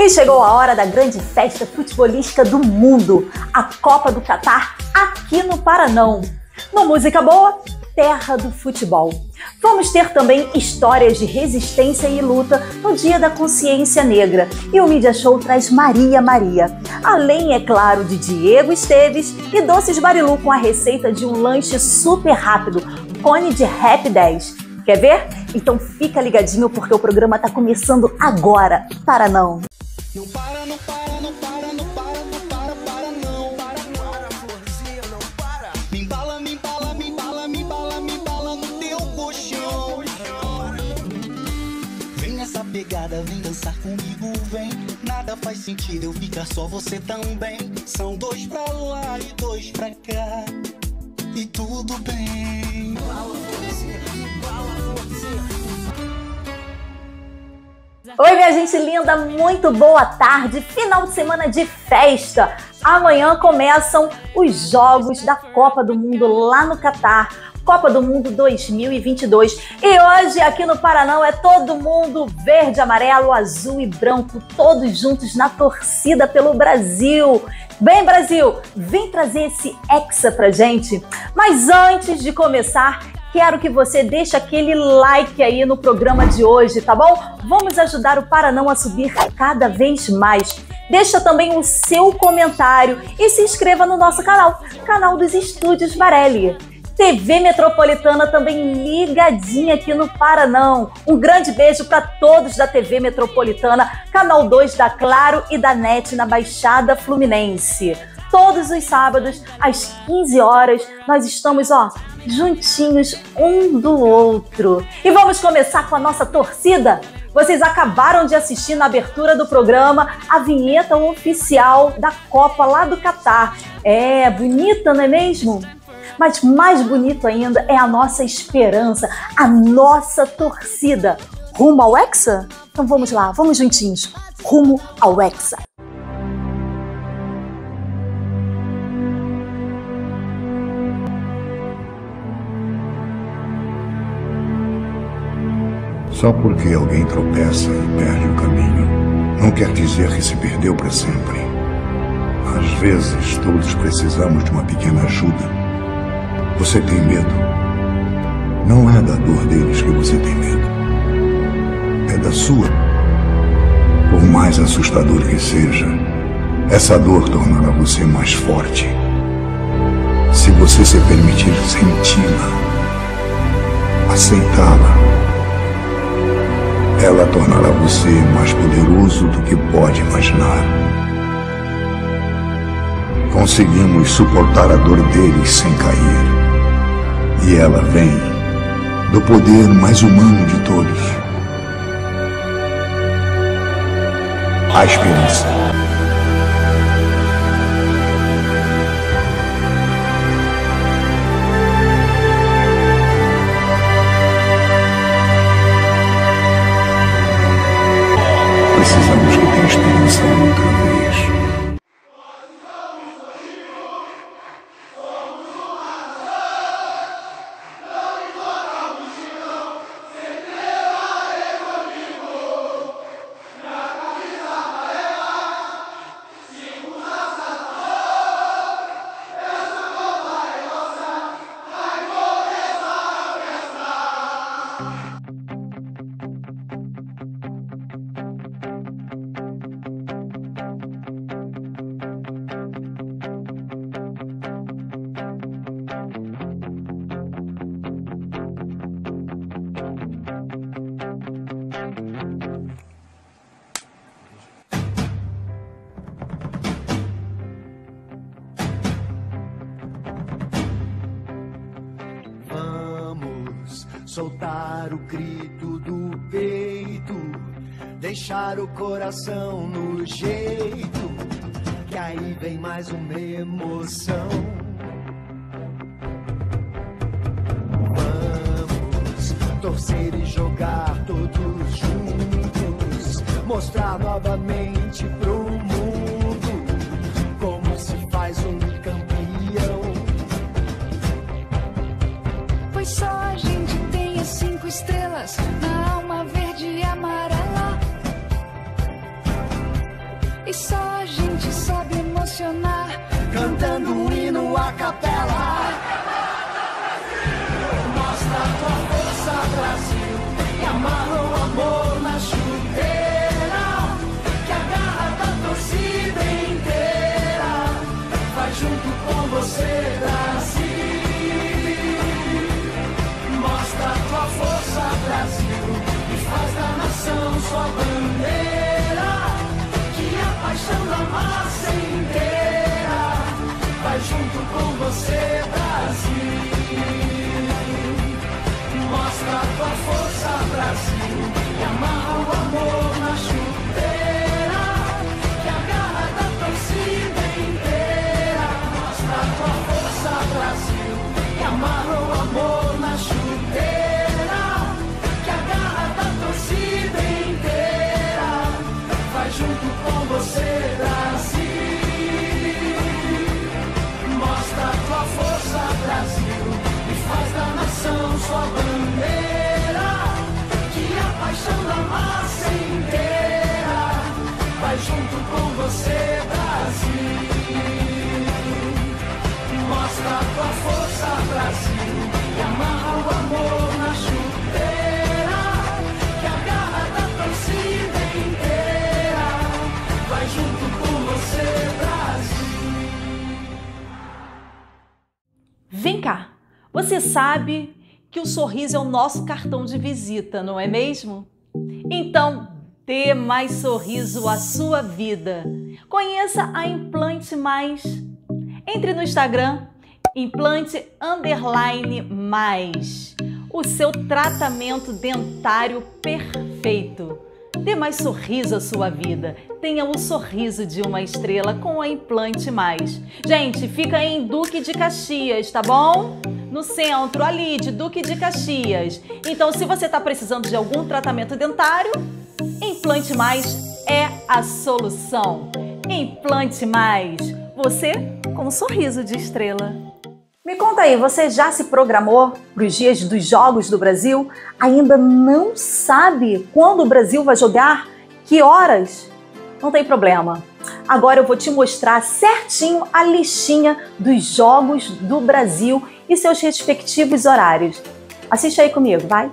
E chegou a hora da grande festa futebolística do mundo, a Copa do Catar, aqui no Paranão. No Música Boa, terra do futebol. Vamos ter também histórias de resistência e luta no Dia da Consciência Negra. E o Mídia Show traz Maria Maria. Além, é claro, de Diego Esteves e Doces Barilu com a receita de um lanche super rápido, Cone de Rap10. Quer ver? Então fica ligadinho porque o programa tá começando agora. Para não! Não para, não para, não para, não para, não para, para não. Para, não para, florzinha, não para. Me embala, me embala, me embala, me embala, me embala no teu colchão. Vem nessa pegada, vem dançar comigo, vem. Nada faz sentido eu ficar só, você também. São dois pra lá e dois pra cá, e tudo bem. Embala, florzinha, embala, florzinha. Oi, minha gente linda, muito boa tarde, final de semana de festa. Amanhã começam os jogos da Copa do Mundo lá no Catar, Copa do Mundo 2022. E hoje aqui no Paranão é todo mundo verde, amarelo, azul e branco, todos juntos na torcida pelo Brasil. Bem, Brasil, vem trazer esse hexa pra gente. Mas antes de começar, quero que você deixe aquele like aí no programa de hoje, tá bom? Vamos ajudar o Paranão a subir cada vez mais. Deixa também o seu comentário e se inscreva no nosso canal, canal dos Estúdios Barelli. TV Metropolitana também ligadinha aqui no Paranão. Um grande beijo para todos da TV Metropolitana, Canal 2 da Claro e da NET na Baixada Fluminense. Todos os sábados, às 15 horas, nós estamos, ó, juntinhos um do outro. E vamos começar com a nossa torcida? Vocês acabaram de assistir na abertura do programa a vinheta oficial da Copa lá do Catar. É, bonita, não é mesmo? Mas mais bonito ainda é a nossa esperança, a nossa torcida. Rumo ao Hexa? Então vamos lá, vamos juntinhos. Rumo ao Hexa. Só porque alguém tropeça e perde o caminho, não quer dizer que se perdeu para sempre. Às vezes, todos precisamos de uma pequena ajuda. Você tem medo? Não é da dor deles que você tem medo. É da sua. Por mais assustador que seja, essa dor tornará você mais forte. Se você se permitir senti-la, aceitá-la, ela tornará você mais poderoso do que pode imaginar. Conseguimos suportar a dor deles sem cair. E ela vem do poder mais humano de todos. A esperança. Precisamos que tenha esperança outra vez. Somos uma nação, não importamos de não, sempre levaremos na camisa amarela, sigo nossa dor, essa Copa é nossa, vai começar a festa. Soltar o grito do peito, deixar o coração no jeito, que aí vem mais uma emoção. Vamos torcer e jogar todos juntos, mostrar novamente pro mundo como se faz um campeão. Pois só a gente tem 5 estrelas na alma verde e amarela. E só a gente sabe emocionar, cantando um hino a capela. Mostra a tua força, Brasil, e amarra o amor na chuteira, que a garra da torcida inteira vai junto com você, Brasil. Mostra a tua força, Brasil, e faz da nação sua bandeira, paixão da massa inteira vai junto com você, Brasil. Mostra a tua força, Brasil, e amarra o amor na chuteira, que a garra da torcida inteira. Mostra a tua força, Brasil, e amarra o amor na chuteira, que a garra da torcida inteira vai junto com você, Brasil. Mostra a tua força, Brasil, e faz da nação sua bandeira, que a paixão da massa inteira vai junto com você, Brasil. Mostra a tua força, Brasil, e amarra o amor na chuteira, que a garra da torcida inteira vai junto com você, Brasil. Vem cá, você sabe que o sorriso é o nosso cartão de visita, não é mesmo? Então, dê mais sorriso à sua vida. Conheça a Implante Mais. Entre no Instagram, implante_mais. O seu tratamento dentário perfeito. Dê mais sorriso à sua vida. Tenha o sorriso de uma estrela com a Implante Mais. Gente, fica em Duque de Caxias, tá bom? No centro ali de Duque de Caxias. Então, se você está precisando de algum tratamento dentário, Implante Mais é a solução. Implante Mais. Você com um sorriso de estrela. Me conta aí, você já se programou para os dias dos Jogos do Brasil? Ainda não sabe quando o Brasil vai jogar? Que horas? Não tem problema. Agora eu vou te mostrar certinho a listinha dos Jogos do Brasil e seus respectivos horários. Assiste aí comigo, vai!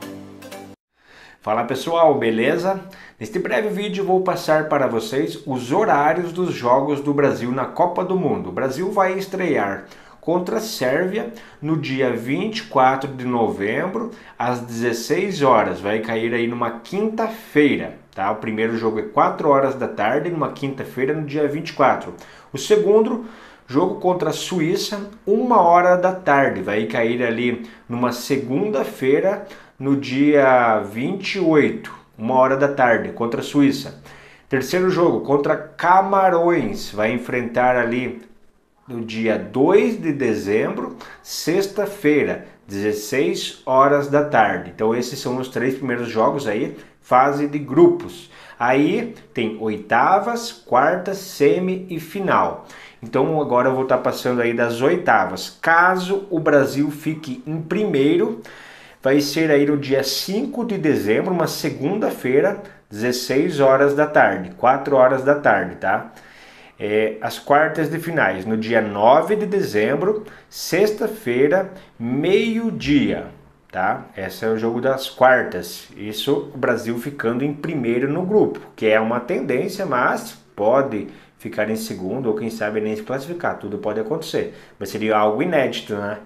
Fala pessoal, beleza? Neste breve vídeo vou passar para vocês os horários dos Jogos do Brasil na Copa do Mundo. O Brasil vai estrear contra a Sérvia no dia 24 de novembro, às 16 horas, vai cair aí numa quinta-feira, tá? O primeiro jogo é 4 horas da tarde, numa quinta-feira, no dia 24. O segundo jogo contra a Suíça, 1 hora da tarde, vai cair ali numa segunda-feira, no dia 28, 1 hora da tarde, contra a Suíça. Terceiro jogo contra Camarões, vai enfrentar ali no dia 2 de dezembro, sexta-feira, 16 horas da tarde. Então esses são os três primeiros jogos aí, fase de grupos. Aí tem oitavas, quartas, semi e final. Então agora eu vou estar passando aí das oitavas. Caso o Brasil fique em primeiro, vai ser aí no dia 5 de dezembro, uma segunda-feira, 16 horas da tarde, 4 horas da tarde, tá? As quartas de finais, no dia 9 de dezembro, sexta-feira, meio-dia, tá? Esse é o jogo das quartas, isso o Brasil ficando em primeiro no grupo, que é uma tendência, mas pode ficar em segundo ou quem sabe nem se classificar, tudo pode acontecer, mas seria algo inédito, né?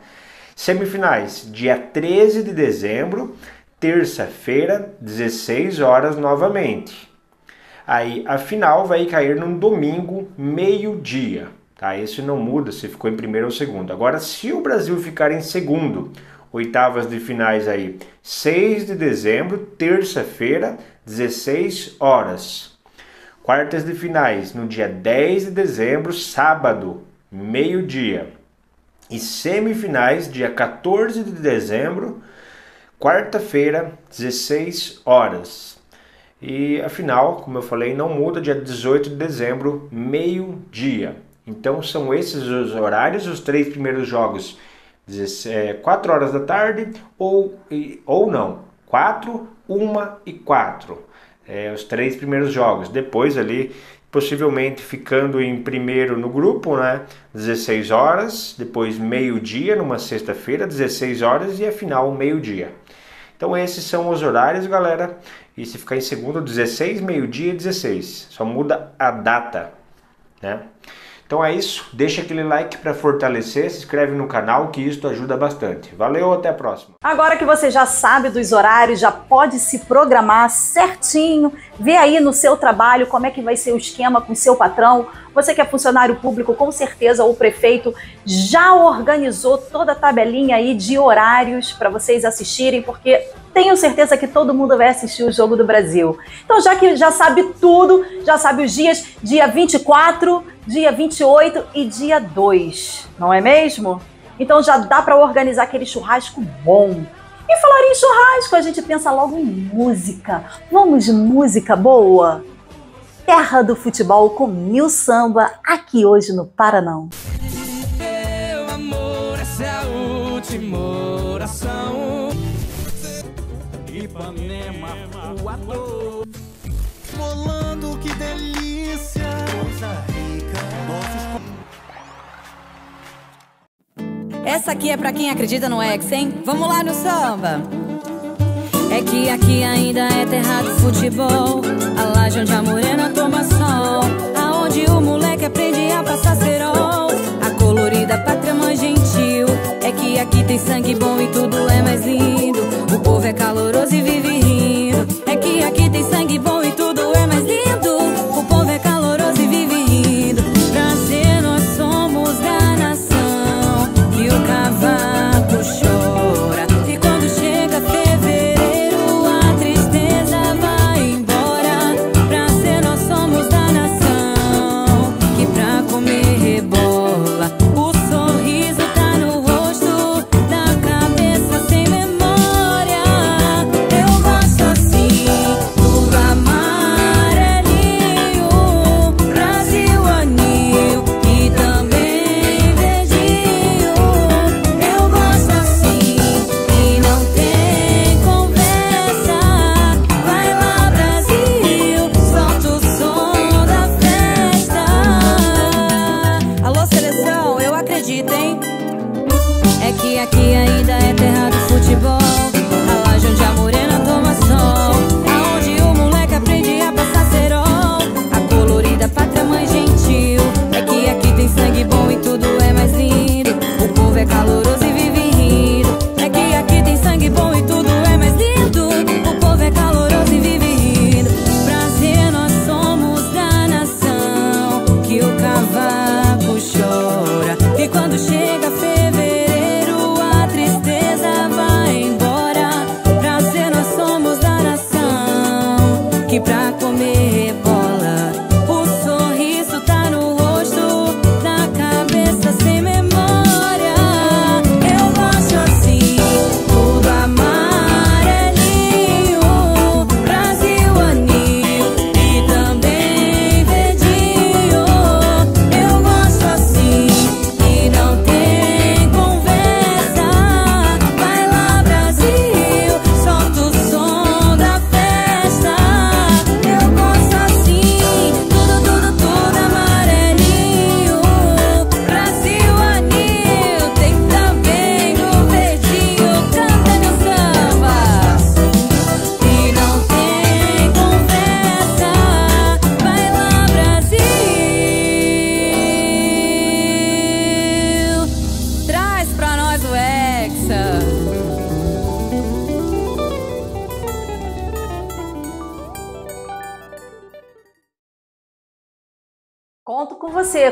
Semifinais, dia 13 de dezembro, terça-feira, 16 horas novamente. Aí a final vai cair num domingo, meio-dia, tá? Isso não muda se ficou em primeiro ou segundo. Agora, se o Brasil ficar em segundo, oitavas de finais aí, 6 de dezembro, terça-feira, 16 horas. Quartas de finais, no dia 10 de dezembro, sábado, meio-dia. E semifinais, dia 14 de dezembro, quarta-feira, 16 horas. E afinal, como eu falei, não muda, dia 18 de dezembro, meio-dia. Então são esses os horários, os três primeiros jogos, 4 horas da tarde ou não, 4, 1 e 4. Os três primeiros jogos, depois ali possivelmente ficando em primeiro no grupo, né? 16 horas, depois meio-dia, numa sexta-feira, 16 horas e a final meio-dia. Então esses são os horários, galera, e se ficar em segundo, 16, meio-dia e 16, só muda a data, né? Então é isso, deixa aquele like para fortalecer, se inscreve no canal que isso ajuda bastante. Valeu, até a próxima. Agora que você já sabe dos horários, já pode se programar certinho, vê aí no seu trabalho como é que vai ser o esquema com o seu patrão. Você que é funcionário público, com certeza o prefeito já organizou toda a tabelinha aí de horários para vocês assistirem, porque tenho certeza que todo mundo vai assistir o Jogo do Brasil. Então, já que já sabe tudo, já sabe os dias, dia 24, dia 28 e dia 2, não é mesmo? Então já dá para organizar aquele churrasco bom. E falar em churrasco, a gente pensa logo em música. Vamos de música boa? Terra do Futebol com Mil Samba, aqui hoje no Paranão. Meu amor, essa é a última oração. Ipanema, o ator. Bolando, que delícia. Coisa rica. Doces... Essa aqui é pra quem acredita no ex, hein? Vamos lá no samba. É que aqui ainda é terra do futebol, a laje onde a morena toma sol, aonde o moleque aprende a passar cerol, a colorida pátria mãe gentil. É que aqui tem sangue bom e tudo é mais lindo, o povo é caloroso e vive rindo. É que aqui tem sangue bom e tudo é mais lindo, o povo é caloroso e vive rindo. Prazer, nós somos da nação que o cavaco chora.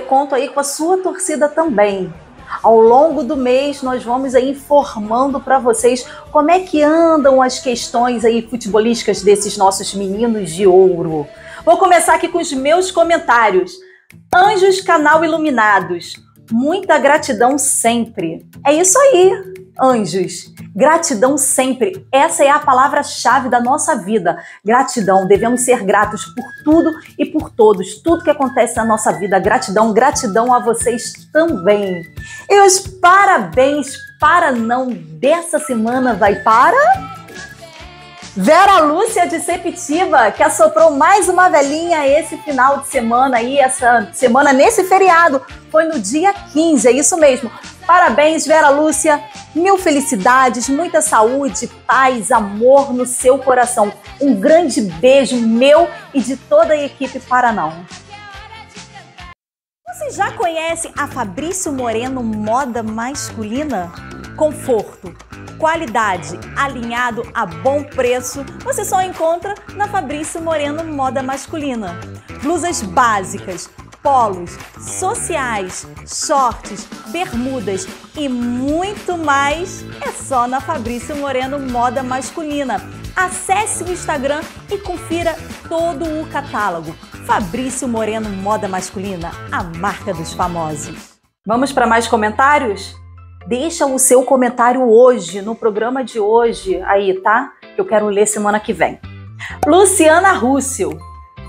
Conto aí com a sua torcida também. Ao longo do mês nós vamos aí informando para vocês como é que andam as questões aí futebolísticas desses nossos meninos de ouro. Vou começar aqui com os meus comentários. Anjos Canal Iluminados, muita gratidão sempre. É isso aí, anjos. Gratidão sempre, essa é a palavra-chave da nossa vida. Gratidão, devemos ser gratos por tudo e por todos, tudo que acontece na nossa vida. Gratidão, gratidão a vocês também. E os parabéns, Paranão dessa semana vai para... Vera Lúcia de Sepetiva, que assoprou mais uma velhinha esse final de semana aí, essa semana nesse feriado, foi no dia 15, é isso mesmo. Parabéns, Vera Lúcia, mil felicidades, muita saúde, paz, amor no seu coração. Um grande beijo meu e de toda a equipe Paranão. Você já conhece a Fabrício Moreno Moda Masculina? Conforto, qualidade, alinhado a bom preço, você só encontra na Fabrício Moreno Moda Masculina. Blusas básicas, polos, sociais, shorts, bermudas e muito mais é só na Fabrício Moreno Moda Masculina. Acesse o Instagram e confira todo o catálogo. Fabrício Moreno Moda Masculina, a marca dos famosos. Vamos para mais comentários? Deixa o seu comentário hoje, no programa de hoje, aí, tá? Eu quero ler semana que vem. Luciana Rússio.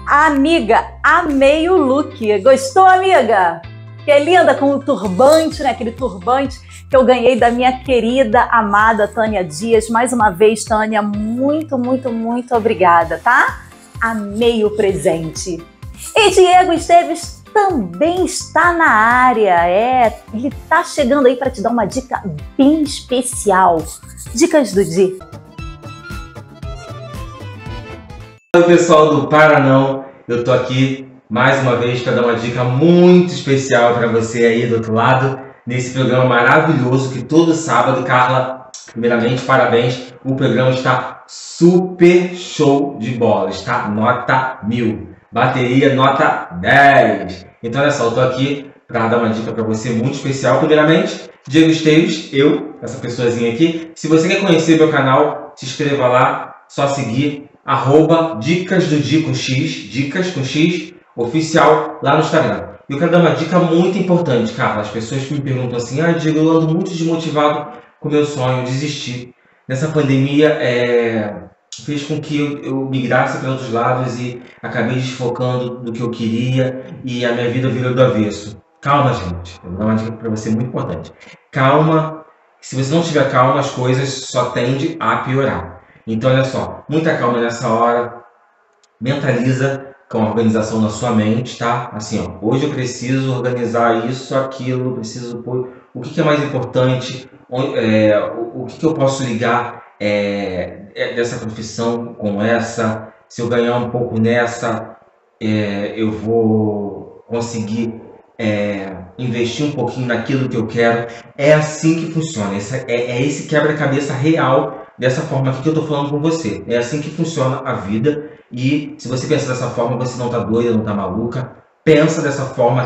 Amiga, amei o look. Gostou, amiga? Que é linda com o turbante, né? Aquele turbante que eu ganhei da minha querida, amada Tânia Dias. Mais uma vez, Tânia, muito, muito, muito obrigada, tá? Amei o presente. E Diego Esteves também está na área, ele tá chegando aí para te dar uma dica bem especial. Dicas do Di. Olá pessoal do Paranão, eu tô aqui mais uma vez para dar uma dica muito especial para você aí do outro lado, nesse programa maravilhoso que todo sábado, Carla, primeiramente parabéns, o programa está super show de bola, está nota 1000. Bateria nota 10. Então olha só, eu tô aqui para dar uma dica para você muito especial. Primeiramente, Diego Esteves, eu, essa pessoazinha aqui. Se você quer conhecer meu canal, se inscreva lá, só seguir @dicas com X oficial lá no Instagram. Eu quero dar uma dica muito importante, Carla. As pessoas que me perguntam assim: ah, Diego, eu ando muito desmotivado com meu sonho, desistir. Nessa pandemia fez com que eu migrasse para outros lados e acabei desfocando do que eu queria e a minha vida virou do avesso. Calma, gente. Eu vou dar uma dica para você muito importante. Calma. Se você não tiver calma, as coisas só tendem a piorar. Então, olha só. Muita calma nessa hora. Mentaliza com a organização na sua mente, tá? Assim, ó. Hoje eu preciso organizar isso, aquilo. Preciso pôr o que é mais importante. O que eu posso ligar dessa profissão com essa, se eu ganhar um pouco nessa, eu vou conseguir investir um pouquinho naquilo que eu quero. É assim que funciona, esse quebra-cabeça real dessa forma aqui que eu tô falando com você. É assim que funciona a vida e se você pensa dessa forma, você não tá doida, não tá maluca. Pensa dessa forma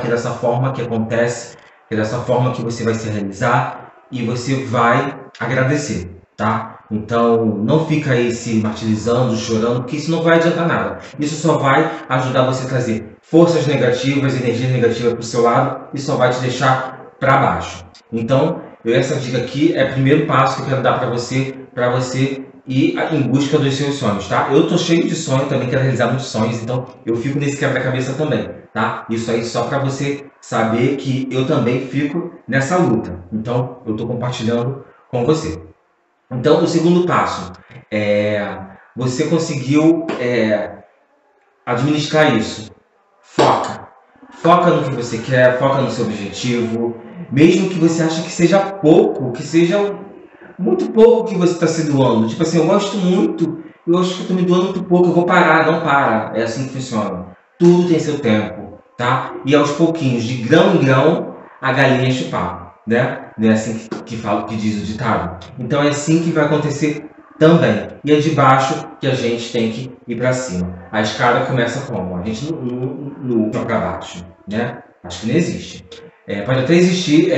que acontece, que é dessa forma que você vai se realizar e você vai agradecer, tá? Então, não fica aí se martirizando, chorando, porque isso não vai adiantar nada. Isso só vai ajudar você a trazer forças negativas, energia negativa para o seu lado e só vai te deixar para baixo. Então, essa dica aqui é o primeiro passo que eu quero dar para você ir em busca dos seus sonhos, tá? Eu tô cheio de sonhos, também quero realizar muitos sonhos, então eu fico nesse quebra-cabeça também, tá? Isso aí só para você saber que eu também fico nessa luta. Então, eu tô compartilhando com você. Então, o segundo passo, você conseguiu administrar isso. Foca. Foca no que você quer, foca no seu objetivo. Mesmo que você ache que seja pouco, que seja muito pouco que você está se doando. Tipo assim, eu gosto muito, eu acho que estou me doando muito pouco, eu vou parar. Não para. É assim que funciona. Tudo tem seu tempo, tá? E aos pouquinhos, de grão em grão, a galinha enche o papo, né? Não é assim que diz o ditado. Então é assim que vai acontecer também. E é de baixo que a gente tem que ir para cima. A escada começa como? A gente não para baixo, né? Acho que não existe. Pode até existir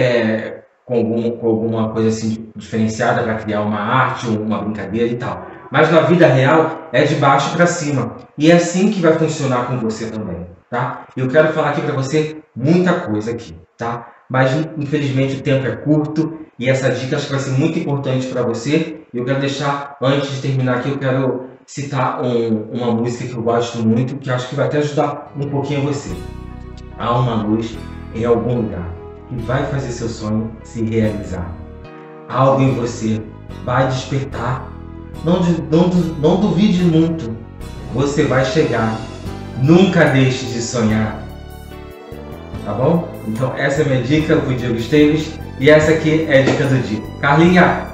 com alguma coisa assim diferenciada para criar uma arte ou uma brincadeira e tal. Mas na vida real é de baixo para cima. E é assim que vai funcionar com você também, tá? Eu quero falar aqui para você muita coisa aqui, tá? Mas infelizmente o tempo é curto e essa dica acho que vai ser muito importante para você. Eu quero deixar, antes de terminar aqui, eu quero citar uma música que eu gosto muito, que acho que vai até ajudar um pouquinho você. Há uma luz em algum lugar que vai fazer seu sonho se realizar. Algo em você vai despertar Não duvide muito, você vai chegar. Nunca deixe de sonhar. Tá bom? Então essa é a minha dica pro Diego Esteves. E essa aqui é a dica do dia. Carlinha,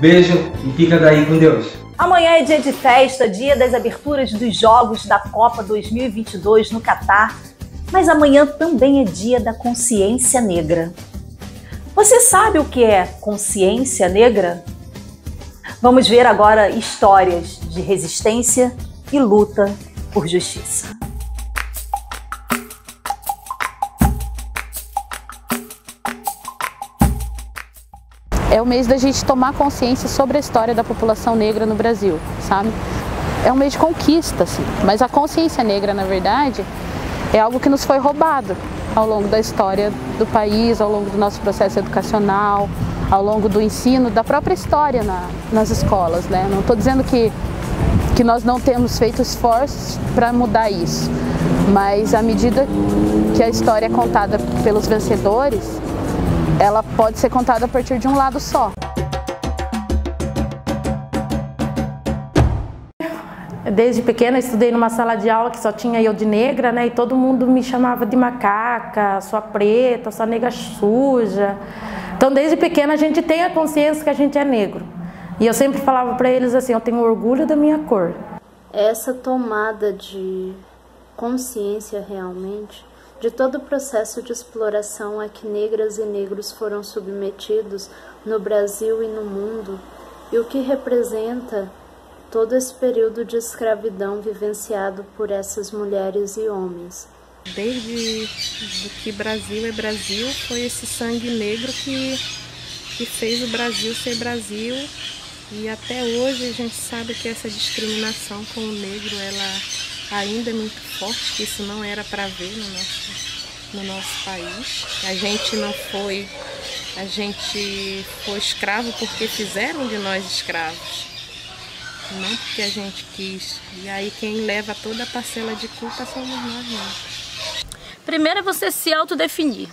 beijo e fica daí com Deus. Amanhã é dia de festa, dia das aberturas dos Jogos da Copa 2022 no Catar. Mas amanhã também é dia da consciência negra. Você sabe o que é consciência negra? Vamos ver agora histórias de resistência e luta por justiça. É o mês da gente tomar consciência sobre a história da população negra no Brasil, sabe? É um mês de conquista, assim. Mas a consciência negra, na verdade, é algo que nos foi roubado ao longo da história do país, ao longo do nosso processo educacional, ao longo do ensino, da própria história nas escolas, né? Não estou dizendo que nós não temos feito esforços para mudar isso, mas à medida que a história é contada pelos vencedores, ela pode ser contada a partir de um lado só. Desde pequena eu estudei numa sala de aula que só tinha eu de negra, né? E todo mundo me chamava de macaca, sua preta, sua nega suja. Então desde pequena a gente tem a consciência que a gente é negro. E eu sempre falava para eles assim, eu tenho orgulho da minha cor. Essa tomada de consciência realmente, de todo o processo de exploração a que negras e negros foram submetidos no Brasil e no mundo, e o que representa todo esse período de escravidão vivenciado por essas mulheres e homens. Desde que Brasil é Brasil, foi esse sangue negro que fez o Brasil ser Brasil, e até hoje a gente sabe que essa discriminação com o negro, ela ainda é muito forte, que isso não era para ver no nosso país. A gente foi escravo porque fizeram de nós escravos. Não porque a gente quis. E aí quem leva toda a parcela de culpa somos nós mesmos. Primeiro é você se autodefinir,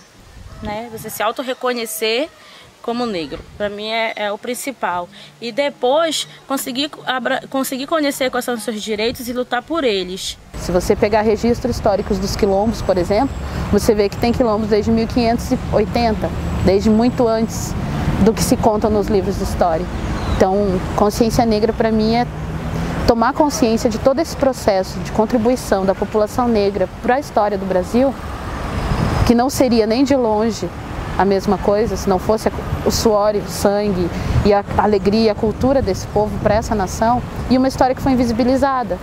né? Você se autorreconhecer como negro. Para mim é o principal. E depois conseguir conhecer quais são os seus direitos e lutar por eles. Se você pegar registros históricos dos quilombos, por exemplo, você vê que tem quilombos desde 1580, desde muito antes do que se conta nos livros de história. Então, consciência negra para mim é tomar consciência de todo esse processo de contribuição da população negra para a história do Brasil, que não seria nem de longe a mesma coisa se não fosse o suor, o sangue e a alegria, a cultura desse povo para essa nação, e uma história que foi invisibilizada.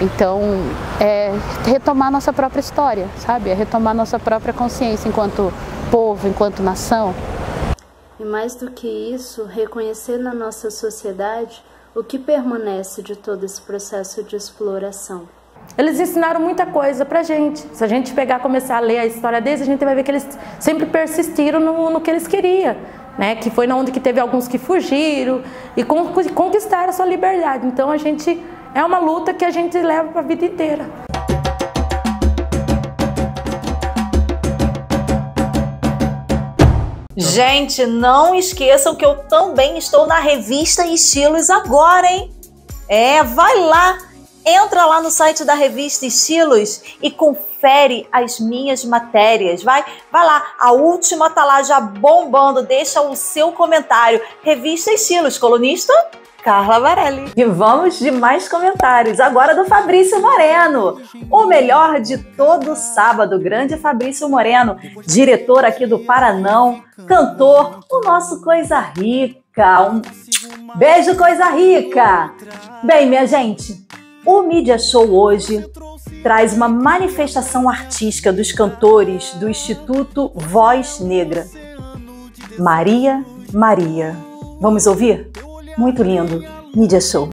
Então, é retomar nossa própria história, sabe? É retomar nossa própria consciência enquanto povo, enquanto nação. E mais do que isso, reconhecer na nossa sociedade o que permanece de todo esse processo de exploração. Eles ensinaram muita coisa pra gente. Se a gente pegar, começar a ler a história deles, a gente vai ver que eles sempre persistiram no que eles queriam, né? Que foi onde que teve alguns que fugiram e conquistaram a sua liberdade. Então a gente é uma luta que a gente leva pra vida inteira. Gente, não esqueçam que eu também estou na Revista Estilos agora, hein? É, vai lá, entra lá no site da Revista Estilos e confere as minhas matérias, vai lá, a última tá lá já bombando, deixa o seu comentário. Revista Estilos, colunista Carla Barelli. E vamos de mais comentários, agora do Fabrício Moreno. O melhor de todo sábado, grande Fabrício Moreno, diretor aqui do Paranão, cantor, o nosso Coisa Rica. Um beijo, Coisa Rica! Bem, minha gente, o Mídia Show hoje traz uma manifestação artística dos cantores do Instituto Voz Negra. Maria, Maria. Vamos ouvir? Muito lindo. Mídia Show.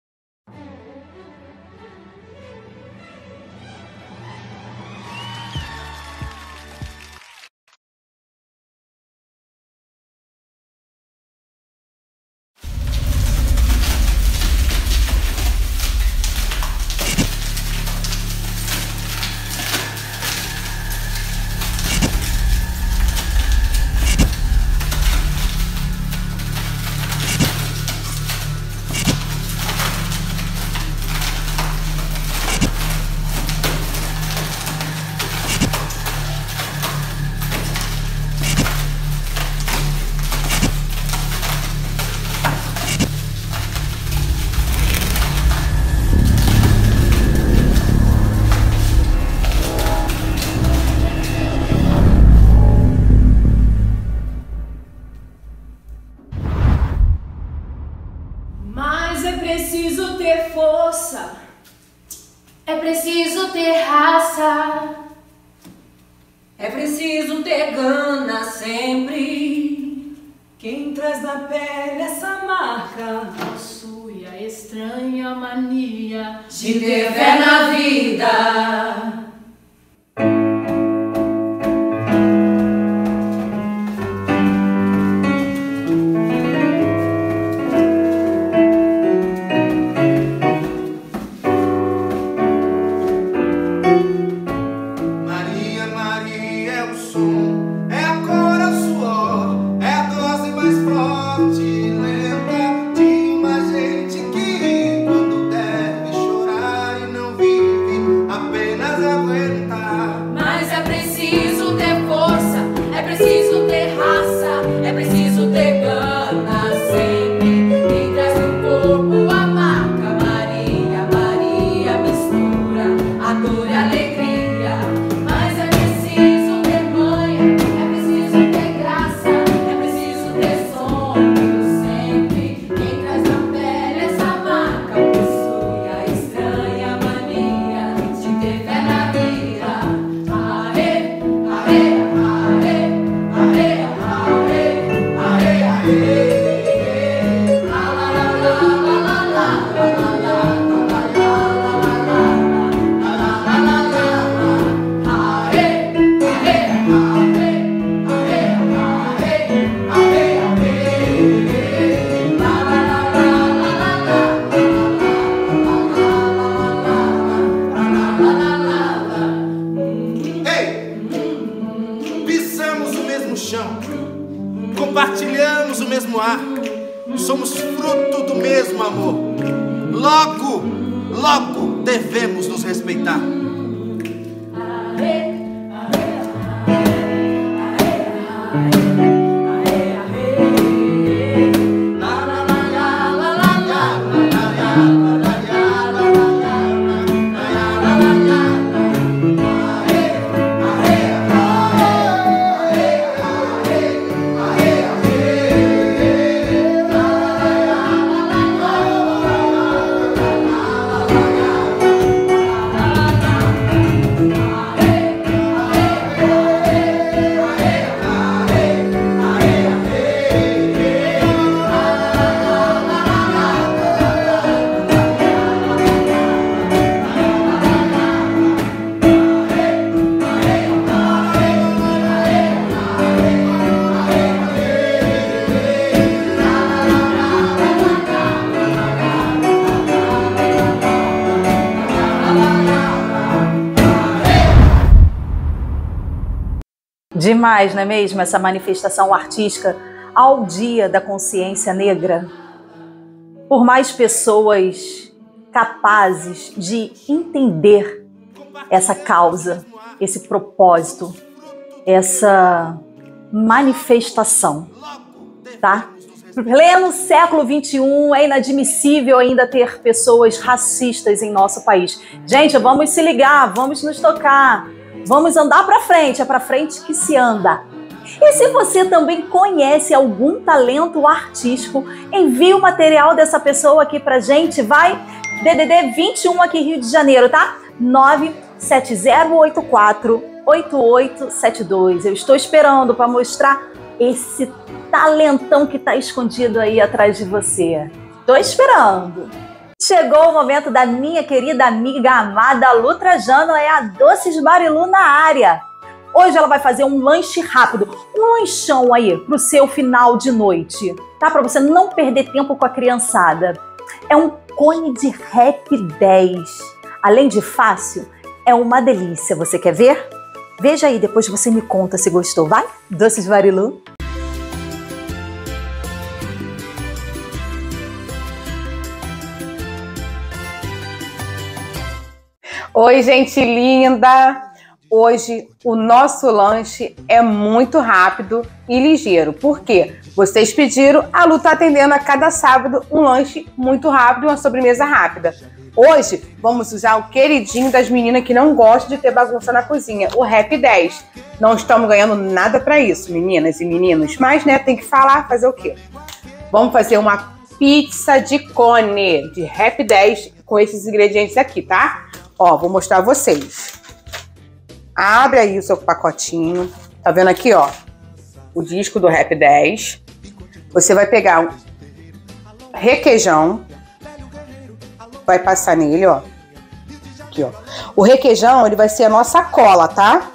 É preciso ter gana sempre. Quem traz na pele essa marca possui a estranha mania de ter fé na vida. Demais, não é mesmo? Essa manifestação artística ao Dia da Consciência Negra. Por mais pessoas capazes de entender essa causa, esse propósito, essa manifestação, tá? Pleno século XXI, é inadmissível ainda ter pessoas racistas em nosso país. Gente, vamos se ligar, vamos nos tocar. Vamos andar para frente, é para frente que se anda. E se você também conhece algum talento artístico, envie o material dessa pessoa aqui pra gente, vai DDD 21 aqui Rio de Janeiro, tá? 97084-8872. Eu estou esperando para mostrar esse talentão que tá escondido aí atrás de você. Tô esperando. Chegou o momento da minha querida amiga amada Lu Trajano, é a Doces Barilu na área. Hoje ela vai fazer um lanche rápido, um lanchão aí pro seu final de noite, tá? Pra você não perder tempo com a criançada. É um cone de Rap10. Além de fácil, é uma delícia. Você quer ver? Veja aí, depois você me conta se gostou, vai? Doces Barilu. Oi, gente linda! Hoje o nosso lanche é muito rápido e ligeiro. Por quê? Vocês pediram, a Lu está atendendo a cada sábado um lanche muito rápido e uma sobremesa rápida. Hoje vamos usar o queridinho das meninas que não gostam de ter bagunça na cozinha, o Rap10. Não estamos ganhando nada para isso, meninas e meninos, mas né, tem que falar, fazer o quê? Vamos fazer uma pizza de cone de Rap10 com esses ingredientes aqui, tá? Ó, vou mostrar a vocês. Abre aí o seu pacotinho. Tá vendo aqui, ó? O disco do Rap10. Você vai pegar o requeijão. Vai passar nele, ó. Aqui, ó. O requeijão, ele vai ser a nossa cola, tá?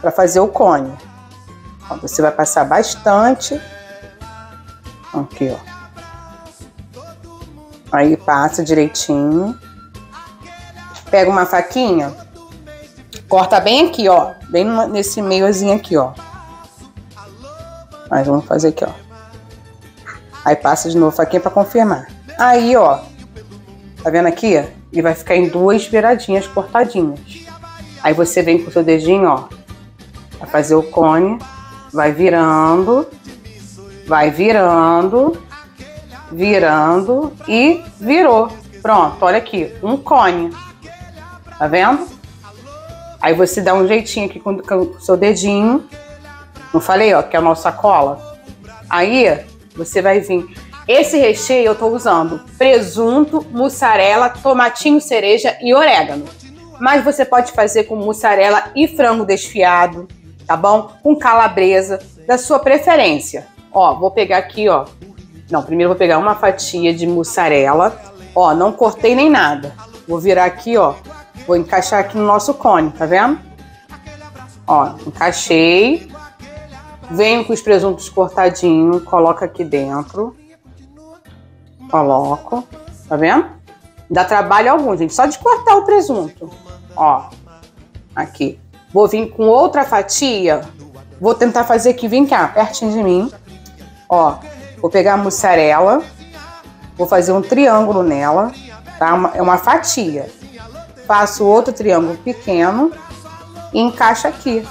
Pra fazer o cone. Ó, você vai passar bastante. Aqui, ó. Aí passa direitinho. Pega uma faquinha. Corta bem aqui, ó. Bem nesse meiozinho aqui, ó. Mas vamos fazer aqui, ó. Aí passa de novo a faquinha pra confirmar. Aí, ó. Tá vendo aqui? Ele vai ficar em duas viradinhas cortadinhas. Aí você vem com o seu dedinho, ó. Vai fazer o cone. Vai virando. Vai virando. Virando e virou. Pronto, olha aqui, um cone. Tá vendo? Aí você dá um jeitinho aqui com o seu dedinho. Não falei, ó, que é a nossa cola? Aí, você vai vir. Esse recheio eu tô usando presunto, mussarela, tomatinho cereja e orégano. Mas você pode fazer com mussarela e frango desfiado, tá bom? Com calabresa, da sua preferência. Ó, vou pegar aqui, ó. Não, primeiro eu vou pegar uma fatia de mussarela. Ó, não cortei nem nada. Vou virar aqui, ó. Vou encaixar aqui no nosso cone, tá vendo? Ó, encaixei. Venho com os presuntos cortadinhos. Coloco aqui dentro. Coloco. Tá vendo? Dá trabalho algum, gente. Só de cortar o presunto. Ó. Aqui. Vou vir com outra fatia. Vou tentar fazer aqui. Vem cá, pertinho de mim. Ó. Vou pegar a mussarela, vou fazer um triângulo nela, tá? É uma fatia. Faço outro triângulo pequeno e encaixo aqui.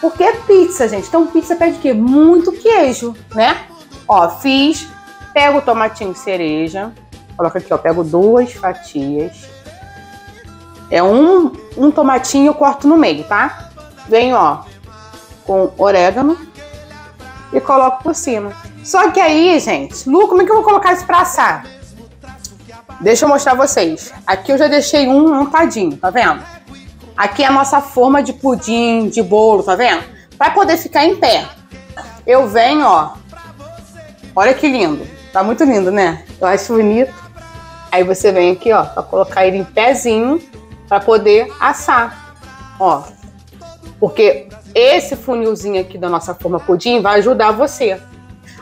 Porque é pizza, gente. Então pizza pede o quê? Muito queijo, né? Ó, fiz. Pego o tomatinho cereja. Coloca aqui, ó. Pego duas fatias. É um tomatinho eu corto no meio, tá? Venho, ó, com orégano e coloco por cima. Só que aí, gente, Lu, como é que eu vou colocar isso pra assar? Deixa eu mostrar vocês. Aqui eu já deixei um montadinho, tá vendo? Aqui é a nossa forma de pudim, de bolo, tá vendo? Pra poder ficar em pé. Eu venho, ó. Olha que lindo. Tá muito lindo, né? Eu acho bonito. Aí você vem aqui, ó, pra colocar ele em pezinho pra poder assar. Ó. Porque esse funilzinho aqui da nossa forma pudim vai ajudar você.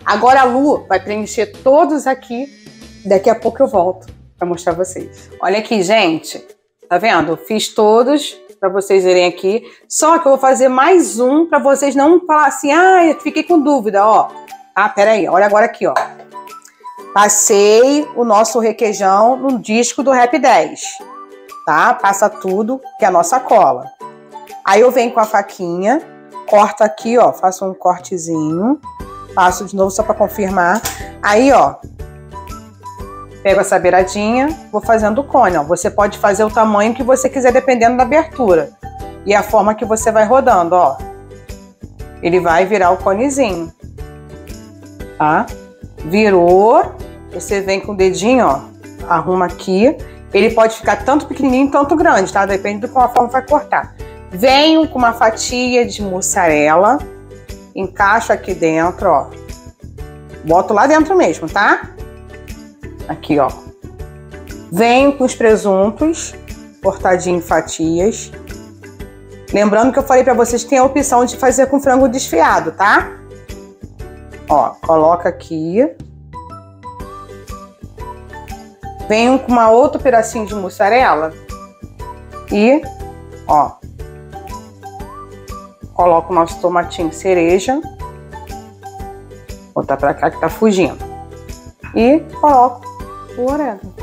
Agora a Lu vai preencher todos aqui. Daqui a pouco eu volto pra mostrar vocês. Olha aqui, gente. Tá vendo? Eu fiz todos pra vocês verem aqui. Só que eu vou fazer mais um pra vocês não falar assim, ah, eu fiquei com dúvida, ó. Ah, peraí. Olha agora aqui, ó. Passei o nosso requeijão no disco do Rap10. Tá? Passa tudo, que é a nossa cola. Aí eu venho com a faquinha. Corto aqui, ó. Faço um cortezinho. Passo de novo só pra confirmar. Aí, ó. Pego essa beiradinha. Vou fazendo o cone, ó. Você pode fazer o tamanho que você quiser, dependendo da abertura. E a forma que você vai rodando, ó. Ele vai virar o conezinho. Tá? Virou. Você vem com o dedinho, ó. Arruma aqui. Ele pode ficar tanto pequenininho, tanto grande, tá? Depende de qual a forma vai cortar. Venho com uma fatia de mussarela. Encaixo aqui dentro, ó. Boto lá dentro mesmo, tá? Aqui, ó. Venho com os presuntos, cortadinho em fatias. Lembrando que eu falei pra vocês que tem a opção de fazer com frango desfiado, tá? Ó, coloca aqui. Venho com uma outra pedacinho de mussarela. E, ó. Coloco o nosso tomatinho cereja. Vou botar pra cá que tá fugindo. E coloco o orégano.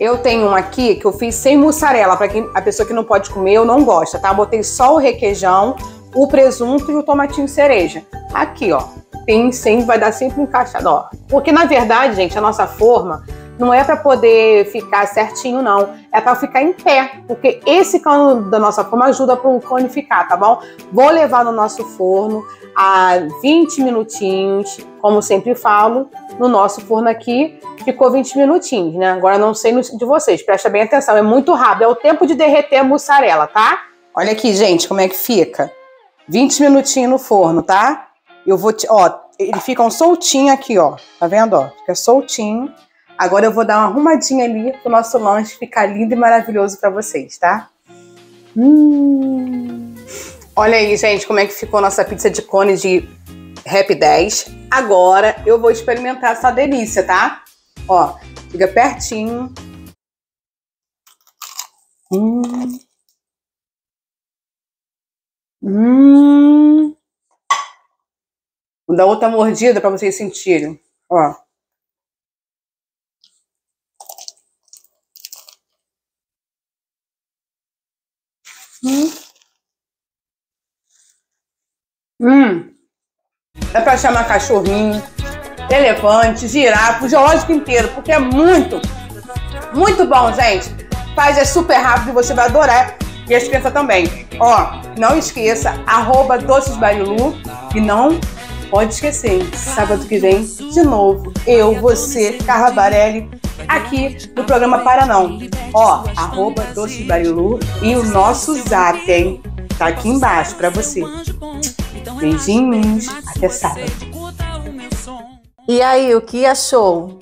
Eu tenho um aqui que eu fiz sem mussarela. Pra quem, a pessoa que não pode comer ou não gosta, tá? Botei só o requeijão, o presunto e o tomatinho cereja. Aqui, ó. Tem sempre, vai dar sempre encaixado, ó. Porque, na verdade, gente, a nossa forma não é pra poder ficar certinho, não. É pra ficar em pé, porque esse cano da nossa forma ajuda pro cone ficar, tá bom? Vou levar no nosso forno a 20 minutinhos, como sempre falo. No nosso forno aqui ficou 20 minutinhos, né? Agora não sei de vocês, presta bem atenção. É muito rápido, é o tempo de derreter a mussarela, tá? Olha aqui, gente, como é que fica. 20 minutinhos no forno, tá? Eu vou, ó, eles ficam soltinho aqui, ó. Tá vendo, ó? Fica soltinho. Agora eu vou dar uma arrumadinha ali pro nosso lanche ficar lindo e maravilhoso pra vocês, tá? Olha aí, gente, como é que ficou nossa pizza de cone de Rap10. Agora eu vou experimentar essa delícia, tá? Ó, fica pertinho. Vou dar outra mordida pra vocês sentirem, ó. Dá pra chamar cachorrinho, elefante, girafa, o zoológico inteiro, porque é muito, muito bom, gente. Faz, é super rápido, você vai adorar. E as crianças também. Ó, não esqueça, @docesbarilu. E não pode esquecer, sábado que vem, de novo, eu, você, Carla Barelli, aqui no programa Paranão. Ó, @docesbarilu e o nosso zap, hein? Tá aqui embaixo pra você. Beijinhos, até sábado. E aí, o que achou?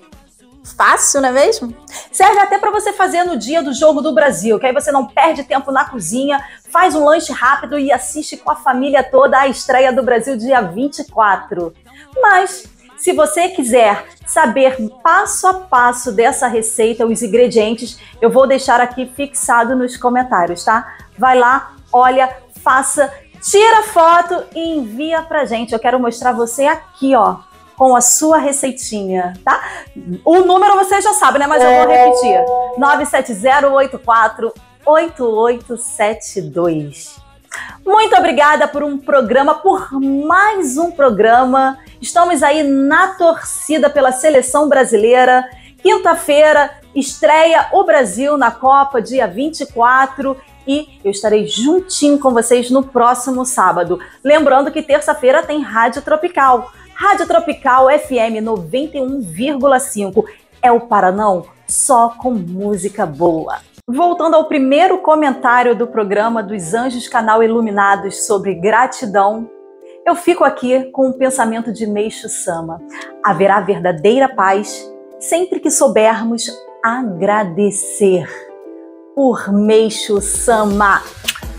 Fácil, não é mesmo? Serve até para você fazer no dia do Jogo do Brasil, que aí você não perde tempo na cozinha, faz um lanche rápido e assiste com a família toda a estreia do Brasil dia 24. Mas, se você quiser saber passo a passo dessa receita, os ingredientes, eu vou deixar aqui fixado nos comentários, tá? Vai lá, olha, faça, tira foto e envia pra gente. Eu quero mostrar você aqui, ó, com a sua receitinha, tá? O número você já sabe, né? Mas eu vou repetir. 970848872. Muito obrigada por um programa, por mais um programa. Estamos aí na torcida pela seleção brasileira. Quinta-feira estreia o Brasil na Copa, dia 24. E eu estarei juntinho com vocês no próximo sábado. Lembrando que terça-feira tem Rádio Tropical. Rádio Tropical FM 91,5. É o Paranão só com música boa. Voltando ao primeiro comentário do programa dos Anjos Canal Iluminados sobre gratidão, eu fico aqui com um pensamento de Meixo Sama. Haverá verdadeira paz sempre que soubermos agradecer. Por Meixo Sama.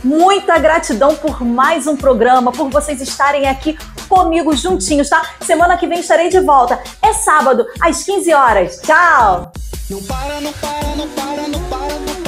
Muita gratidão por mais um programa, por vocês estarem aqui comigo juntinhos, tá? Semana que vem estarei de volta. É sábado, às 15 horas. Tchau! Não para, não para, não para, não para.